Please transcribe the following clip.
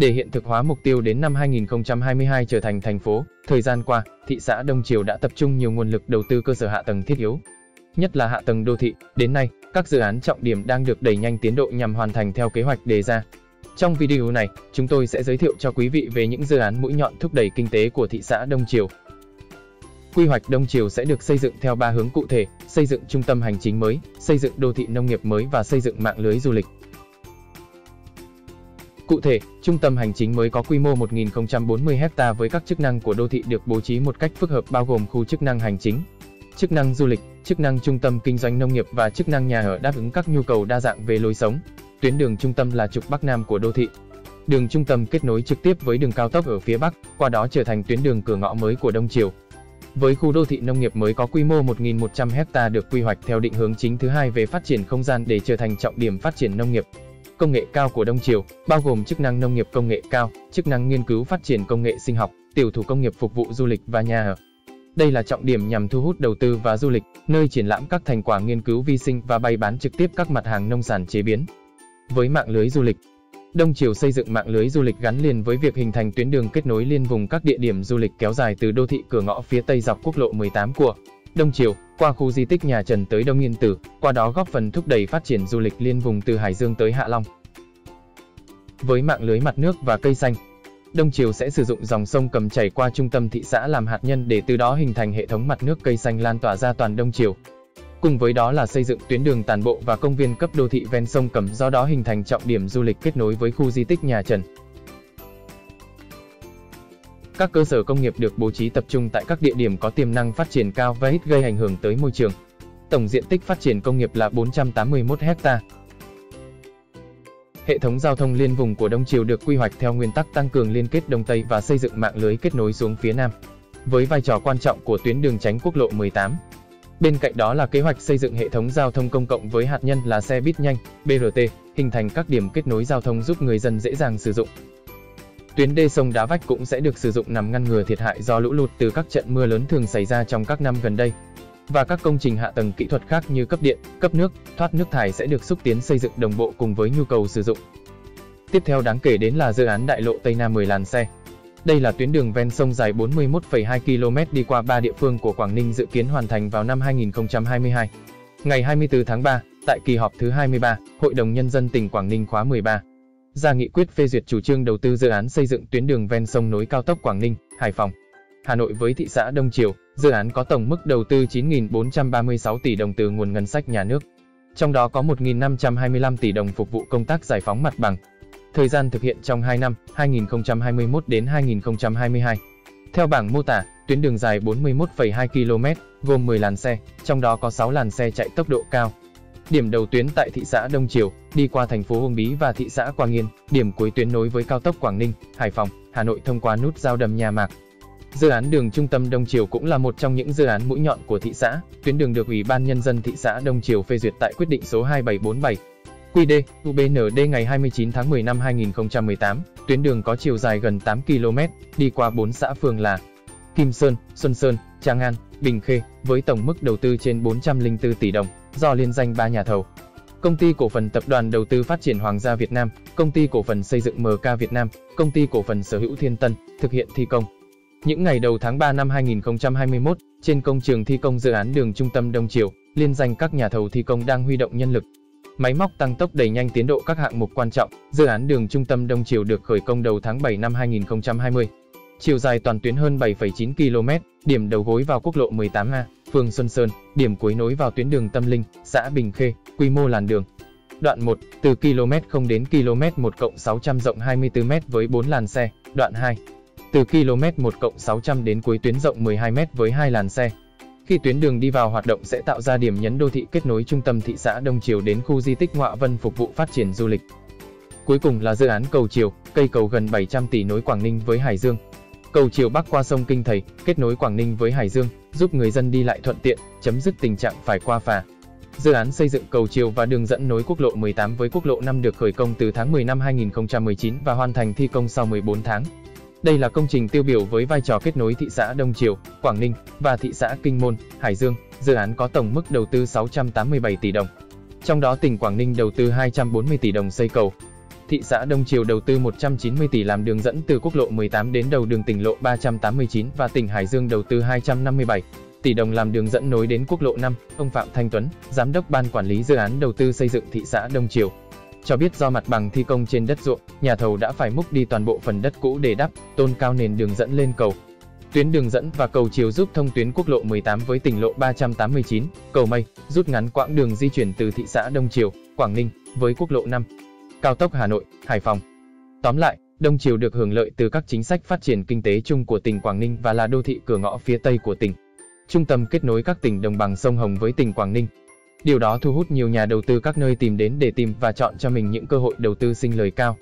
Để hiện thực hóa mục tiêu đến năm 2022 trở thành thành phố, thời gian qua, thị xã Đông Triều đã tập trung nhiều nguồn lực đầu tư cơ sở hạ tầng thiết yếu, nhất là hạ tầng đô thị. Đến nay, các dự án trọng điểm đang được đẩy nhanh tiến độ nhằm hoàn thành theo kế hoạch đề ra. Trong video này, chúng tôi sẽ giới thiệu cho quý vị về những dự án mũi nhọn thúc đẩy kinh tế của thị xã Đông Triều. Quy hoạch Đông Triều sẽ được xây dựng theo 3 hướng cụ thể: xây dựng trung tâm hành chính mới, xây dựng đô thị nông nghiệp mới và xây dựng mạng lưới du lịch. Cụ thể, trung tâm hành chính mới có quy mô 1040 ha với các chức năng của đô thị được bố trí một cách phức hợp bao gồm khu chức năng hành chính, chức năng du lịch, chức năng trung tâm kinh doanh nông nghiệp và chức năng nhà ở, đáp ứng các nhu cầu đa dạng về lối sống. Tuyến đường trung tâm là trục Bắc Nam của đô thị. Đường trung tâm kết nối trực tiếp với đường cao tốc ở phía Bắc, qua đó trở thành tuyến đường cửa ngõ mới của Đông Triều. Với khu đô thị nông nghiệp mới có quy mô 1100 ha được quy hoạch theo định hướng chính thứ hai về phát triển không gian để trở thành trọng điểm phát triển nông nghiệp, công nghệ cao của Đông Triều, bao gồm chức năng nông nghiệp công nghệ cao, chức năng nghiên cứu phát triển công nghệ sinh học, tiểu thủ công nghiệp phục vụ du lịch và nhà ở. Đây là trọng điểm nhằm thu hút đầu tư và du lịch, nơi triển lãm các thành quả nghiên cứu vi sinh và bày bán trực tiếp các mặt hàng nông sản chế biến. Với mạng lưới du lịch, Đông Triều xây dựng mạng lưới du lịch gắn liền với việc hình thành tuyến đường kết nối liên vùng các địa điểm du lịch kéo dài từ đô thị cửa ngõ phía Tây dọc quốc lộ 18 của Đông Triều, qua khu di tích Nhà Trần tới Đông Yên Tử, qua đó góp phần thúc đẩy phát triển du lịch liên vùng từ Hải Dương tới Hạ Long. Với mạng lưới mặt nước và cây xanh, Đông Triều sẽ sử dụng dòng sông Cầm chảy qua trung tâm thị xã làm hạt nhân để từ đó hình thành hệ thống mặt nước cây xanh lan tỏa ra toàn Đông Triều. Cùng với đó là xây dựng tuyến đường tản bộ và công viên cấp đô thị ven sông Cầm, do đó hình thành trọng điểm du lịch kết nối với khu di tích Nhà Trần. Các cơ sở công nghiệp được bố trí tập trung tại các địa điểm có tiềm năng phát triển cao và ít gây ảnh hưởng tới môi trường. Tổng diện tích phát triển công nghiệp là 481 ha. Hệ thống giao thông liên vùng của Đông Triều được quy hoạch theo nguyên tắc tăng cường liên kết Đông Tây và xây dựng mạng lưới kết nối xuống phía Nam, với vai trò quan trọng của tuyến đường tránh quốc lộ 18. Bên cạnh đó là kế hoạch xây dựng hệ thống giao thông công cộng với hạt nhân là xe buýt nhanh, BRT, hình thành các điểm kết nối giao thông giúp người dân dễ dàng sử dụng. Tuyến đê sông Đá Vách cũng sẽ được sử dụng nhằm ngăn ngừa thiệt hại do lũ lụt từ các trận mưa lớn thường xảy ra trong các năm gần đây. Và các công trình hạ tầng kỹ thuật khác như cấp điện, cấp nước, thoát nước thải sẽ được xúc tiến xây dựng đồng bộ cùng với nhu cầu sử dụng. Tiếp theo đáng kể đến là dự án đại lộ Tây Nam 10 làn xe. Đây là tuyến đường ven sông dài 41,2 km đi qua 3 địa phương của Quảng Ninh, dự kiến hoàn thành vào năm 2022. Ngày 24 tháng 3, tại kỳ họp thứ 23, Hội đồng Nhân dân tỉnh Quảng Ninh khóa 13 ra nghị quyết phê duyệt chủ trương đầu tư dự án xây dựng tuyến đường ven sông nối cao tốc Quảng Ninh, Hải Phòng, Hà Nội với thị xã Đông Triều. Dự án có tổng mức đầu tư 9.436 tỷ đồng từ nguồn ngân sách nhà nước, trong đó có 1.525 tỷ đồng phục vụ công tác giải phóng mặt bằng. Thời gian thực hiện trong 2 năm, 2021 đến 2022. Theo bảng mô tả, tuyến đường dài 41,2 km, gồm 10 làn xe, trong đó có 6 làn xe chạy tốc độ cao. Điểm đầu tuyến tại thị xã Đông Triều, đi qua thành phố Uông Bí và thị xã Quang Yên, điểm cuối tuyến nối với cao tốc Quảng Ninh, Hải Phòng, Hà Nội thông qua nút giao đầm Nhà Mạc. Dự án đường trung tâm Đông Triều cũng là một trong những dự án mũi nhọn của thị xã. Tuyến đường được Ủy ban Nhân dân thị xã Đông Triều phê duyệt tại quyết định số 2747 QĐ UBND ngày 29 tháng 10 năm 2018, tuyến đường có chiều dài gần 8 km, đi qua 4 xã phường là Kim Sơn, Xuân Sơn, Tràng An, Bình Khê, với tổng mức đầu tư trên 404 tỷ đồng, do liên danh 3 nhà thầu: Công ty cổ phần Tập đoàn Đầu tư Phát triển Hoàng gia Việt Nam, Công ty cổ phần Xây dựng MK Việt Nam, Công ty cổ phần Sở hữu Thiên Tân, thực hiện thi công. Những ngày đầu tháng 3 năm 2021, trên công trường thi công dự án đường trung tâm Đông Triều, liên danh các nhà thầu thi công đang huy động nhân lực, máy móc tăng tốc đẩy nhanh tiến độ các hạng mục quan trọng. Dự án đường trung tâm Đông Triều được khởi công đầu tháng 7 năm 2020. Chiều dài toàn tuyến hơn 7,9 km, điểm đầu gối vào quốc lộ 18A, phường Xuân Sơn, điểm cuối nối vào tuyến đường Tâm Linh, xã Bình Khê, quy mô làn đường. Đoạn 1, từ km 0 đến km 1,600 rộng 24m với 4 làn xe, đoạn 2, từ km 1,600 đến cuối tuyến rộng 12m với 2 làn xe. Khi tuyến đường đi vào hoạt động sẽ tạo ra điểm nhấn đô thị kết nối trung tâm thị xã Đông Triều đến khu di tích Ngoạ Vân phục vụ phát triển du lịch. Cuối cùng là dự án cầu Triều, cây cầu gần 700 tỷ nối Quảng Ninh với Hải Dương. Cầu Triều bắc qua sông Kinh Thầy, kết nối Quảng Ninh với Hải Dương, giúp người dân đi lại thuận tiện, chấm dứt tình trạng phải qua phà. Dự án xây dựng cầu Triều và đường dẫn nối quốc lộ 18 với quốc lộ 5 được khởi công từ tháng 10 năm 2019 và hoàn thành thi công sau 14 tháng. Đây là công trình tiêu biểu với vai trò kết nối thị xã Đông Triều, Quảng Ninh và thị xã Kinh Môn, Hải Dương. Dự án có tổng mức đầu tư 687 tỷ đồng. Trong đó tỉnh Quảng Ninh đầu tư 240 tỷ đồng xây cầu. thị xã Đông Triều đầu tư 190 tỷ làm đường dẫn từ quốc lộ 18 đến đầu đường tỉnh lộ 389 và tỉnh Hải Dương đầu tư 257 tỷ đồng làm đường dẫn nối đến quốc lộ 5, ông Phạm Thanh Tuấn, Giám đốc Ban Quản lý Dự án Đầu tư xây dựng thị xã Đông Triều, cho biết do mặt bằng thi công trên đất ruộng, nhà thầu đã phải múc đi toàn bộ phần đất cũ để đắp, tôn cao nền đường dẫn lên cầu. Tuyến đường dẫn và cầu chiều giúp thông tuyến quốc lộ 18 với tỉnh lộ 389, cầu Mây, rút ngắn quãng đường di chuyển từ thị xã Đông Triều, Quảng Ninh, với quốc lộ 5, cao tốc Hà Nội, Hải Phòng. Tóm lại, Đông Triều được hưởng lợi từ các chính sách phát triển kinh tế chung của tỉnh Quảng Ninh và là đô thị cửa ngõ phía Tây của tỉnh, trung tâm kết nối các tỉnh đồng bằng sông Hồng với tỉnh Quảng Ninh. Điều đó thu hút nhiều nhà đầu tư các nơi tìm đến để tìm và chọn cho mình những cơ hội đầu tư sinh lời cao.